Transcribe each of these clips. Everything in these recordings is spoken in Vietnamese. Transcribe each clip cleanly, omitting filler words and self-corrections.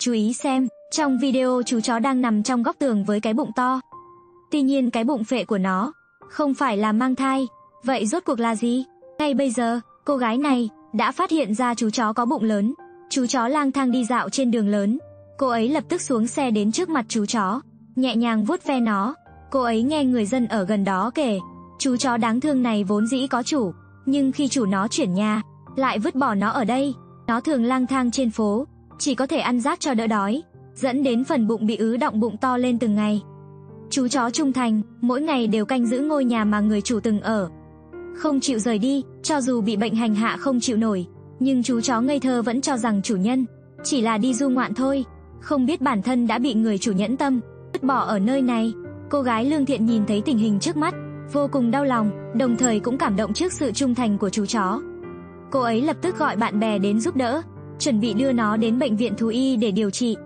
Chú ý xem, trong video chú chó đang nằm trong góc tường với cái bụng to. Tuy nhiên cái bụng phệ của nó không phải là mang thai. Vậy rốt cuộc là gì? Ngay bây giờ, cô gái này đã phát hiện ra chú chó có bụng lớn. Chú chó lang thang đi dạo trên đường lớn. Cô ấy lập tức xuống xe đến trước mặt chú chó, nhẹ nhàng vuốt ve nó. Cô ấy nghe người dân ở gần đó kể, chú chó đáng thương này vốn dĩ có chủ, nhưng khi chủ nó chuyển nhà, lại vứt bỏ nó ở đây. Nó thường lang thang trên phố, chỉ có thể ăn rác cho đỡ đói, dẫn đến phần bụng bị ứ động, bụng to lên từng ngày. Chú chó trung thành, mỗi ngày đều canh giữ ngôi nhà mà người chủ từng ở, không chịu rời đi, cho dù bị bệnh hành hạ không chịu nổi. Nhưng chú chó ngây thơ vẫn cho rằng chủ nhân chỉ là đi du ngoạn thôi, không biết bản thân đã bị người chủ nhẫn tâm vứt bỏ ở nơi này. Cô gái lương thiện nhìn thấy tình hình trước mắt, vô cùng đau lòng, đồng thời cũng cảm động trước sự trung thành của chú chó. Cô ấy lập tức gọi bạn bè đến giúp đỡ, chuẩn bị đưa nó đến bệnh viện thú y để điều trị.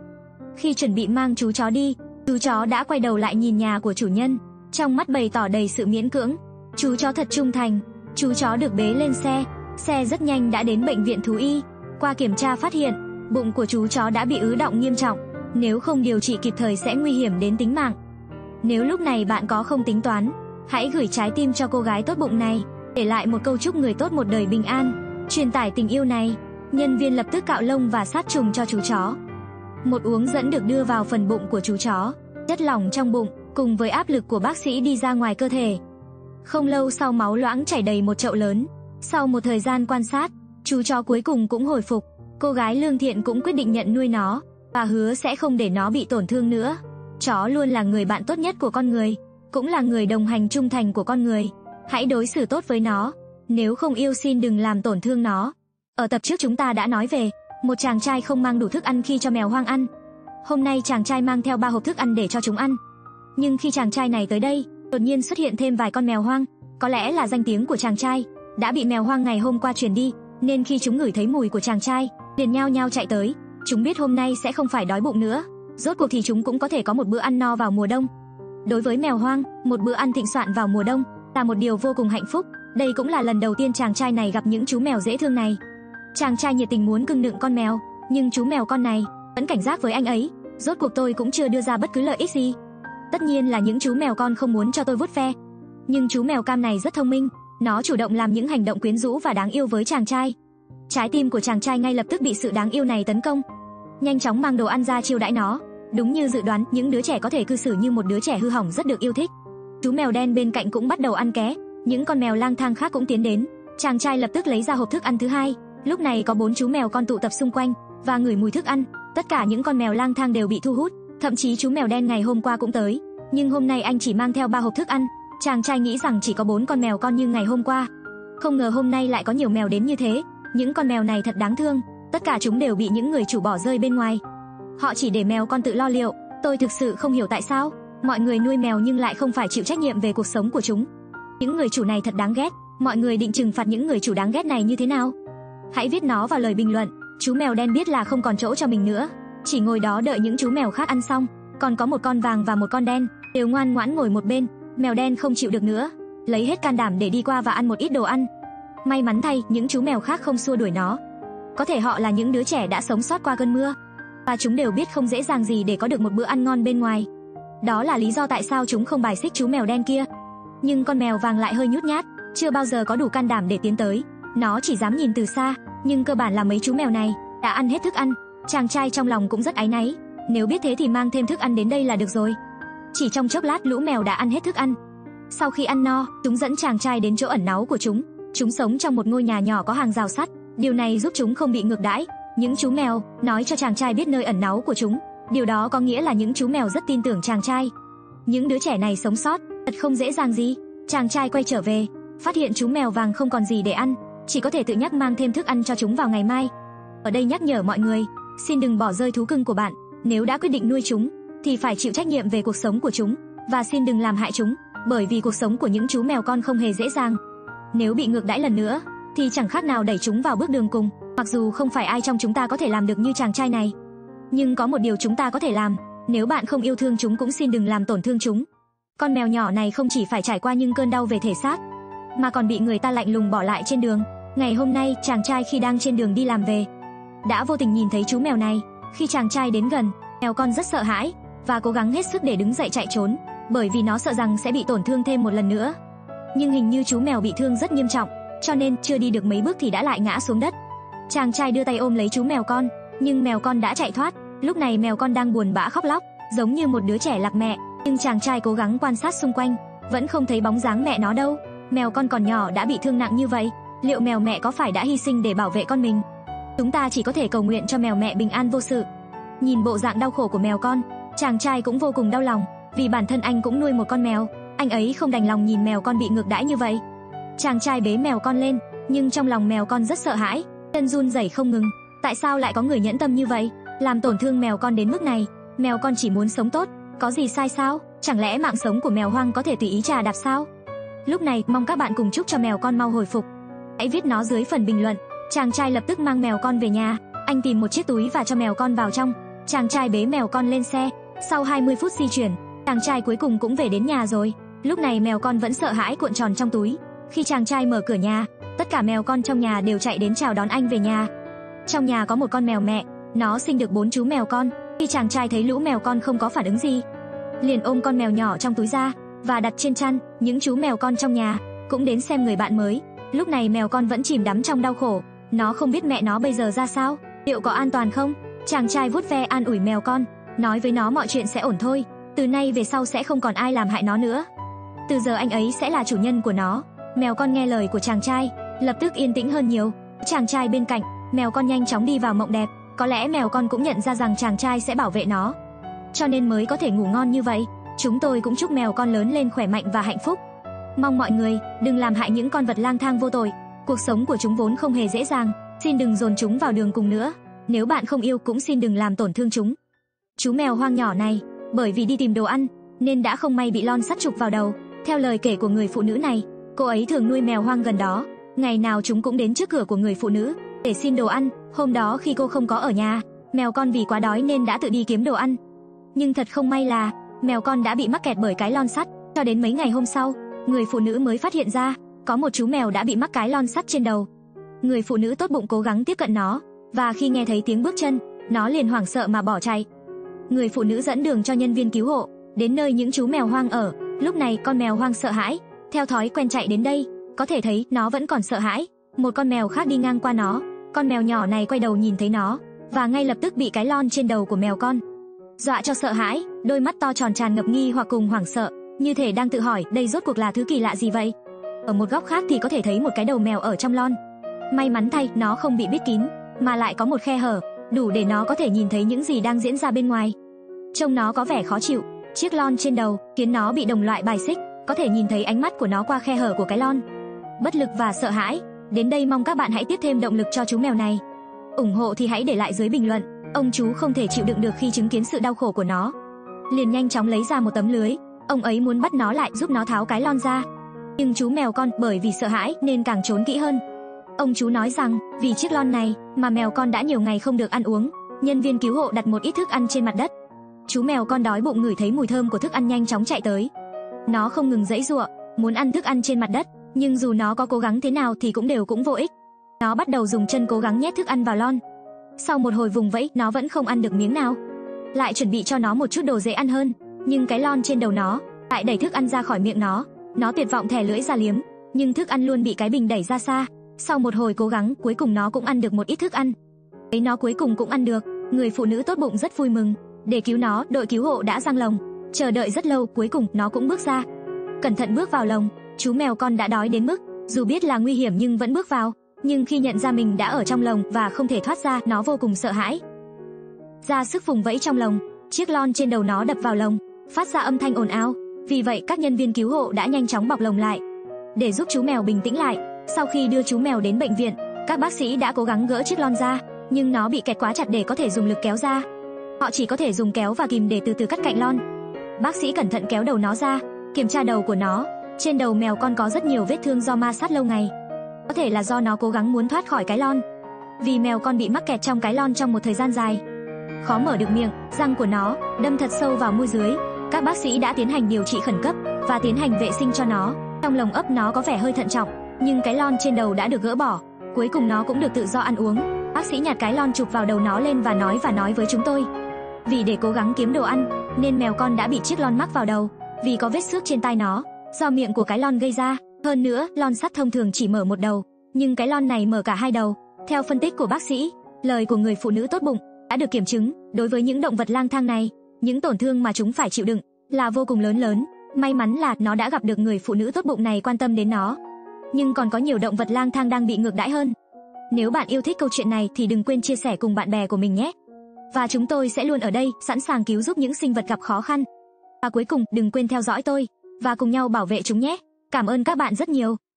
Khi chuẩn bị mang chú chó đi, chú chó đã quay đầu lại nhìn nhà của chủ nhân, trong mắt bày tỏ đầy sự miễn cưỡng. Chú chó thật trung thành. Chú chó được bế lên xe, xe rất nhanh đã đến bệnh viện thú y. Qua kiểm tra phát hiện, bụng của chú chó đã bị ứ động nghiêm trọng, nếu không điều trị kịp thời sẽ nguy hiểm đến tính mạng. Nếu lúc này bạn có không tính toán, hãy gửi trái tim cho cô gái tốt bụng này, để lại một câu chúc người tốt một đời bình an, truyền tải tình yêu này. Nhân viên lập tức cạo lông và sát trùng cho chú chó. Một uống dẫn được đưa vào phần bụng của chú chó, chất lỏng trong bụng cùng với áp lực của bác sĩ đi ra ngoài cơ thể. Không lâu sau, máu loãng chảy đầy một chậu lớn. Sau một thời gian quan sát, chú chó cuối cùng cũng hồi phục. Cô gái lương thiện cũng quyết định nhận nuôi nó và hứa sẽ không để nó bị tổn thương nữa. Chó luôn là người bạn tốt nhất của con người, cũng là người đồng hành trung thành của con người. Hãy đối xử tốt với nó, nếu không yêu xin đừng làm tổn thương nó. Ở tập trước chúng ta đã nói về một chàng trai không mang đủ thức ăn khi cho mèo hoang ăn. Hôm nay chàng trai mang theo 3 hộp thức ăn để cho chúng ăn. Nhưng khi chàng trai này tới đây, đột nhiên xuất hiện thêm vài con mèo hoang. Có lẽ là danh tiếng của chàng trai đã bị mèo hoang ngày hôm qua truyền đi, nên khi chúng ngửi thấy mùi của chàng trai, liền nhao nhao chạy tới. Chúng biết hôm nay sẽ không phải đói bụng nữa, rốt cuộc thì chúng cũng có thể có một bữa ăn no vào mùa đông. Đối với mèo hoang, một bữa ăn thịnh soạn vào mùa đông là một điều vô cùng hạnh phúc. Đây cũng là lần đầu tiên chàng trai này gặp những chú mèo dễ thương này. Chàng trai nhiệt tình muốn cưng nựng con mèo, nhưng chú mèo con này vẫn cảnh giác với anh ấy. Rốt cuộc tôi cũng chưa đưa ra bất cứ lợi ích gì. Tất nhiên là những chú mèo con không muốn cho tôi vuốt ve. Nhưng chú mèo cam này rất thông minh, nó chủ động làm những hành động quyến rũ và đáng yêu với chàng trai. Trái tim của chàng trai ngay lập tức bị sự đáng yêu này tấn công. Nhanh chóng mang đồ ăn ra chiêu đãi nó. Đúng như dự đoán, những đứa trẻ có thể cư xử như một đứa trẻ hư hỏng rất được yêu thích. Chú mèo đen bên cạnh cũng bắt đầu ăn ké. Những con mèo lang thang khác cũng tiến đến. Chàng trai lập tức lấy ra hộp thức ăn thứ hai. Lúc này có 4 chú mèo con tụ tập xung quanh và ngửi mùi thức ăn. Tất cả những con mèo lang thang đều bị thu hút. Thậm chí chú mèo đen ngày hôm qua cũng tới, nhưng hôm nay anh chỉ mang theo 3 hộp thức ăn. Chàng trai nghĩ rằng chỉ có 4 con mèo con như ngày hôm qua, không ngờ hôm nay lại có nhiều mèo đến như thế. Những con mèo này thật đáng thương, tất cả chúng đều bị những người chủ bỏ rơi bên ngoài. Họ chỉ để mèo con tự lo liệu. Tôi thực sự không hiểu tại sao mọi người nuôi mèo nhưng lại không phải chịu trách nhiệm về cuộc sống của chúng. Những người chủ này thật đáng ghét. Mọi người định trừng phạt những người chủ đáng ghét này như thế nào? Hãy viết nó vào lời bình luận. Chú mèo đen biết là không còn chỗ cho mình nữa, chỉ ngồi đó đợi những chú mèo khác ăn xong. Còn có một con vàng và một con đen đều ngoan ngoãn ngồi một bên. Mèo đen không chịu được nữa, lấy hết can đảm để đi qua và ăn một ít đồ ăn. May mắn thay, những chú mèo khác không xua đuổi nó. Có thể họ là những đứa trẻ đã sống sót qua cơn mưa, và chúng đều biết không dễ dàng gì để có được một bữa ăn ngon bên ngoài. Đó là lý do tại sao chúng không bài xích chú mèo đen kia. Nhưng con mèo vàng lại hơi nhút nhát, chưa bao giờ có đủ can đảm để tiến tới. Nó chỉ dám nhìn từ xa, nhưng cơ bản là mấy chú mèo này đã ăn hết thức ăn. Chàng trai trong lòng cũng rất áy náy, nếu biết thế thì mang thêm thức ăn đến đây là được rồi. Chỉ trong chốc lát, lũ mèo đã ăn hết thức ăn. Sau khi ăn no, chúng dẫn chàng trai đến chỗ ẩn náu của chúng. Chúng sống trong một ngôi nhà nhỏ có hàng rào sắt, điều này giúp chúng không bị ngược đãi. Những chú mèo nói cho chàng trai biết nơi ẩn náu của chúng, điều đó có nghĩa là những chú mèo rất tin tưởng chàng trai. Những đứa trẻ này sống sót thật không dễ dàng gì. Chàng trai quay trở về, phát hiện chú mèo vàng không còn gì để ăn, chỉ có thể tự nhắc mang thêm thức ăn cho chúng vào ngày mai. Ở đây nhắc nhở mọi người, xin đừng bỏ rơi thú cưng của bạn. Nếu đã quyết định nuôi chúng thì phải chịu trách nhiệm về cuộc sống của chúng, và xin đừng làm hại chúng, bởi vì cuộc sống của những chú mèo con không hề dễ dàng. Nếu bị ngược đãi lần nữa thì chẳng khác nào đẩy chúng vào bước đường cùng. Mặc dù không phải ai trong chúng ta có thể làm được như chàng trai này, nhưng có một điều chúng ta có thể làm. Nếu bạn không yêu thương chúng cũng xin đừng làm tổn thương chúng. Con mèo nhỏ này không chỉ phải trải qua những cơn đau về thể xác, mà còn bị người ta lạnh lùng bỏ lại trên đường. Ngày hôm nay, chàng trai khi đang trên đường đi làm về đã vô tình nhìn thấy chú mèo này. Khi chàng trai đến gần, mèo con rất sợ hãi và cố gắng hết sức để đứng dậy chạy trốn, bởi vì nó sợ rằng sẽ bị tổn thương thêm một lần nữa. Nhưng hình như chú mèo bị thương rất nghiêm trọng, cho nên chưa đi được mấy bước thì đã lại ngã xuống đất. Chàng trai đưa tay ôm lấy chú mèo con, nhưng mèo con đã chạy thoát. Lúc này mèo con đang buồn bã khóc lóc, giống như một đứa trẻ lạc mẹ. Nhưng chàng trai cố gắng quan sát xung quanh, vẫn không thấy bóng dáng mẹ nó đâu. Mèo con còn nhỏ đã bị thương nặng như vậy, liệu mèo mẹ có phải đã hy sinh để bảo vệ con mình? Chúng ta chỉ có thể cầu nguyện cho mèo mẹ bình an vô sự. Nhìn bộ dạng đau khổ của mèo con, chàng trai cũng vô cùng đau lòng, vì bản thân anh cũng nuôi một con mèo. Anh ấy không đành lòng nhìn mèo con bị ngược đãi như vậy. Chàng trai bế mèo con lên, nhưng trong lòng mèo con rất sợ hãi, chân run rẩy không ngừng. Tại sao lại có người nhẫn tâm như vậy, làm tổn thương mèo con đến mức này? Mèo con chỉ muốn sống tốt, có gì sai sao? Chẳng lẽ mạng sống của mèo hoang có thể tùy ý chà đạp sao? Lúc này, mong các bạn cùng chúc cho mèo con mau hồi phục. Hãy viết nó dưới phần bình luận. Chàng trai lập tức mang mèo con về nhà, anh tìm một chiếc túi và cho mèo con vào trong. Chàng trai bế mèo con lên xe. Sau 20 phút di chuyển, chàng trai cuối cùng cũng về đến nhà rồi. Lúc này mèo con vẫn sợ hãi cuộn tròn trong túi. Khi chàng trai mở cửa nhà, tất cả mèo con trong nhà đều chạy đến chào đón anh về nhà. Trong nhà có một con mèo mẹ, nó sinh được 4 chú mèo con. Khi chàng trai thấy lũ mèo con không có phản ứng gì, liền ôm con mèo nhỏ trong túi ra và đặt trên chăn. Những chú mèo con trong nhà cũng đến xem người bạn mới. Lúc này mèo con vẫn chìm đắm trong đau khổ, nó không biết mẹ nó bây giờ ra sao, liệu có an toàn không. Chàng trai vuốt ve an ủi mèo con, nói với nó mọi chuyện sẽ ổn thôi, từ nay về sau sẽ không còn ai làm hại nó nữa, từ giờ anh ấy sẽ là chủ nhân của nó. Mèo con nghe lời của chàng trai, lập tức yên tĩnh hơn nhiều. Chàng trai bên cạnh, mèo con nhanh chóng đi vào mộng đẹp. Có lẽ mèo con cũng nhận ra rằng chàng trai sẽ bảo vệ nó, cho nên mới có thể ngủ ngon như vậy. Chúng tôi cũng chúc mèo con lớn lên khỏe mạnh và hạnh phúc. Mong mọi người đừng làm hại những con vật lang thang vô tội. Cuộc sống của chúng vốn không hề dễ dàng, xin đừng dồn chúng vào đường cùng nữa. Nếu bạn không yêu cũng xin đừng làm tổn thương chúng. Chú mèo hoang nhỏ này, bởi vì đi tìm đồ ăn nên đã không may bị lon sắt chụp vào đầu. Theo lời kể của người phụ nữ này, cô ấy thường nuôi mèo hoang gần đó. Ngày nào chúng cũng đến trước cửa của người phụ nữ để xin đồ ăn. Hôm đó khi cô không có ở nhà, mèo con vì quá đói nên đã tự đi kiếm đồ ăn. Nhưng thật không may là mèo con đã bị mắc kẹt bởi cái lon sắt. Cho đến mấy ngày hôm sau, người phụ nữ mới phát hiện ra có một chú mèo đã bị mắc cái lon sắt trên đầu. Người phụ nữ tốt bụng cố gắng tiếp cận nó, và khi nghe thấy tiếng bước chân, nó liền hoảng sợ mà bỏ chạy. Người phụ nữ dẫn đường cho nhân viên cứu hộ đến nơi những chú mèo hoang ở. Lúc này con mèo hoang sợ hãi, theo thói quen chạy đến đây. Có thể thấy nó vẫn còn sợ hãi. Một con mèo khác đi ngang qua nó, con mèo nhỏ này quay đầu nhìn thấy nó và ngay lập tức bị cái lon trên đầu của mèo con dọa cho sợ hãi, đôi mắt to tròn tràn ngập nghi hoặc cùng hoảng sợ, như thể đang tự hỏi đây rốt cuộc là thứ kỳ lạ gì vậy. Ở một góc khác thì có thể thấy một cái đầu mèo ở trong lon. May mắn thay, nó không bị bít kín mà lại có một khe hở đủ để nó có thể nhìn thấy những gì đang diễn ra bên ngoài. Trông nó có vẻ khó chịu. Chiếc lon trên đầu khiến nó bị đồng loại bài xích, có thể nhìn thấy ánh mắt của nó qua khe hở của cái lon. Bất lực và sợ hãi đến đây, mong các bạn hãy tiếp thêm động lực cho chú mèo này. Ủng hộ thì hãy để lại dưới bình luận. Ông chú không thể chịu đựng được khi chứng kiến sự đau khổ của nó, liền nhanh chóng lấy ra một tấm lưới. Ông ấy muốn bắt nó lại, giúp nó tháo cái lon ra. Nhưng chú mèo con bởi vì sợ hãi nên càng trốn kỹ hơn. Ông chú nói rằng vì chiếc lon này mà mèo con đã nhiều ngày không được ăn uống. Nhân viên cứu hộ đặt một ít thức ăn trên mặt đất. Chú mèo con đói bụng ngửi thấy mùi thơm của thức ăn, nhanh chóng chạy tới. Nó không ngừng giãy giụa muốn ăn thức ăn trên mặt đất, nhưng dù nó có cố gắng thế nào thì cũng vô ích. Nó bắt đầu dùng chân cố gắng nhét thức ăn vào lon. Sau một hồi vùng vẫy, nó vẫn không ăn được miếng nào. Lại chuẩn bị cho nó một chút đồ dễ ăn hơn, nhưng cái lon trên đầu nó lại đẩy thức ăn ra khỏi miệng nó. Nó tuyệt vọng thè lưỡi ra liếm, nhưng thức ăn luôn bị cái bình đẩy ra xa. Sau một hồi cố gắng, cuối cùng nó cũng ăn được một ít thức ăn. Thấy nó cuối cùng cũng ăn được, người phụ nữ tốt bụng rất vui mừng. Để cứu nó, đội cứu hộ đã giăng lồng. Chờ đợi rất lâu, cuối cùng nó cũng bước ra. Cẩn thận bước vào lồng, chú mèo con đã đói đến mức dù biết là nguy hiểm nhưng vẫn bước vào. Nhưng khi nhận ra mình đã ở trong lồng và không thể thoát ra, nó vô cùng sợ hãi, ra sức vùng vẫy trong lồng. Chiếc lon trên đầu nó đập vào lồng, phát ra âm thanh ồn ào. Vì vậy các nhân viên cứu hộ đã nhanh chóng bọc lồng lại để giúp chú mèo bình tĩnh lại. Sau khi đưa chú mèo đến bệnh viện, các bác sĩ đã cố gắng gỡ chiếc lon ra, nhưng nó bị kẹt quá chặt để có thể dùng lực kéo ra. Họ chỉ có thể dùng kéo và kìm để từ từ cắt cạnh lon. Bác sĩ cẩn thận kéo đầu nó ra, kiểm tra đầu của nó. Trên đầu mèo con có rất nhiều vết thương do ma sát lâu ngày, có thể là do nó cố gắng muốn thoát khỏi cái lon. Vì mèo con bị mắc kẹt trong cái lon trong một thời gian dài, khó mở được miệng, răng của nó đâm thật sâu vào môi dưới. Các bác sĩ đã tiến hành điều trị khẩn cấp và tiến hành vệ sinh cho nó. Trong lồng ấp nó có vẻ hơi thận trọng, nhưng cái lon trên đầu đã được gỡ bỏ, cuối cùng nó cũng được tự do ăn uống. Bác sĩ nhặt cái lon chụp vào đầu nó lên và nói với chúng tôi. Vì để cố gắng kiếm đồ ăn, nên mèo con đã bị chiếc lon mắc vào đầu, vì có vết xước trên tai nó, do miệng của cái lon gây ra. Hơn nữa, lon sắt thông thường chỉ mở một đầu, nhưng cái lon này mở cả hai đầu. Theo phân tích của bác sĩ, lời của người phụ nữ tốt bụng đã được kiểm chứng. Đối với những động vật lang thang này, những tổn thương mà chúng phải chịu đựng là vô cùng lớn. May mắn là nó đã gặp được người phụ nữ tốt bụng này quan tâm đến nó. Nhưng còn có nhiều động vật lang thang đang bị ngược đãi hơn. Nếu bạn yêu thích câu chuyện này thì đừng quên chia sẻ cùng bạn bè của mình nhé. Và chúng tôi sẽ luôn ở đây sẵn sàng cứu giúp những sinh vật gặp khó khăn. Và cuối cùng, đừng quên theo dõi tôi và cùng nhau bảo vệ chúng nhé. Cảm ơn các bạn rất nhiều.